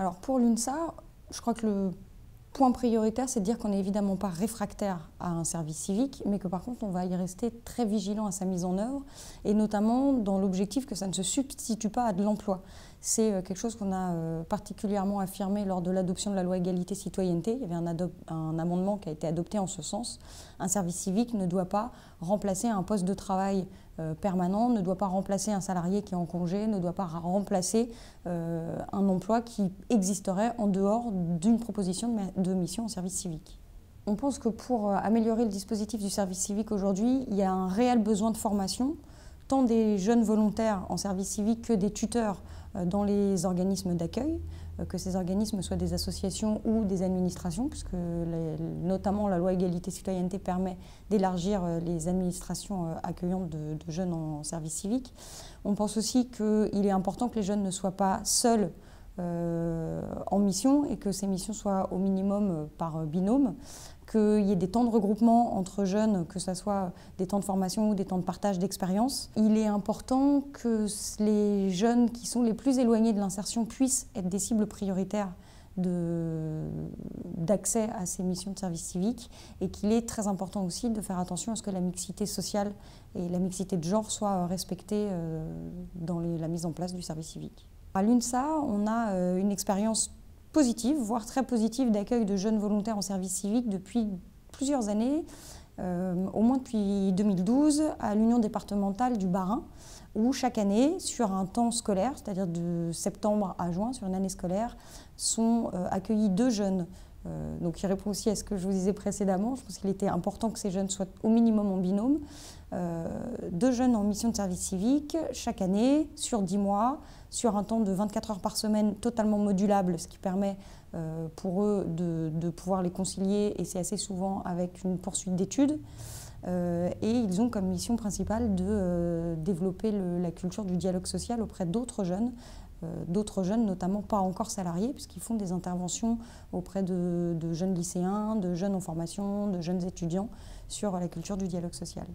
Alors pour l'UNSA, je crois que le point prioritaire, c'est de dire qu'on n'est évidemment pas réfractaire à un service civique, mais que par contre, on va y rester très vigilant à sa mise en œuvre, et notamment dans l'objectif que ça ne se substitue pas à de l'emploi. C'est quelque chose qu'on a particulièrement affirmé lors de l'adoption de la loi Égalité-Citoyenneté. Il y avait un amendement qui a été adopté en ce sens. Un service civique ne doit pas remplacer un poste de travail permanent, ne doit pas remplacer un salarié qui est en congé, ne doit pas remplacer un emploi qui existerait en dehors d'une proposition de mission en service civique. On pense que pour améliorer le dispositif du service civique aujourd'hui, il y a un réel besoin de formation, tant des jeunes volontaires en service civique que des tuteurs dans les organismes d'accueil, que ces organismes soient des associations ou des administrations, puisque notamment la loi Égalité-Citoyenneté permet d'élargir les administrations accueillantes de jeunes en service civique. On pense aussi qu'il est important que les jeunes ne soient pas seuls en mission et que ces missions soient au minimum par binôme, qu'il y ait des temps de regroupement entre jeunes, que ce soit des temps de formation ou des temps de partage d'expérience. Il est important que les jeunes qui sont les plus éloignés de l'insertion puissent être des cibles prioritaires d'accès à ces missions de service civique, et qu'il est très important aussi de faire attention à ce que la mixité sociale et la mixité de genre soient respectées dans la mise en place du service civique. À l'UNSA, on a une expérience positive, voire très positive, d'accueil de jeunes volontaires en service civique depuis plusieurs années, au moins depuis 2012, à l'Union départementale du Bas-Rhin, où chaque année, sur un temps scolaire, c'est-à-dire de septembre à juin, sur une année scolaire, sont accueillis 2 jeunes. Donc il répond aussi à ce que je vous disais précédemment, je pense qu'il était important que ces jeunes soient au minimum en binôme. 2 jeunes en mission de service civique, chaque année, sur 10 mois, sur un temps de 24 heures par semaine totalement modulable, ce qui permet pour eux de pouvoir les concilier, et c'est assez souvent avec une poursuite d'études. Et ils ont comme mission principale de développer la culture du dialogue social auprès d'autres jeunes, notamment pas encore salariés, puisqu'ils font des interventions auprès de jeunes lycéens, de jeunes en formation, de jeunes étudiants sur la culture du dialogue social.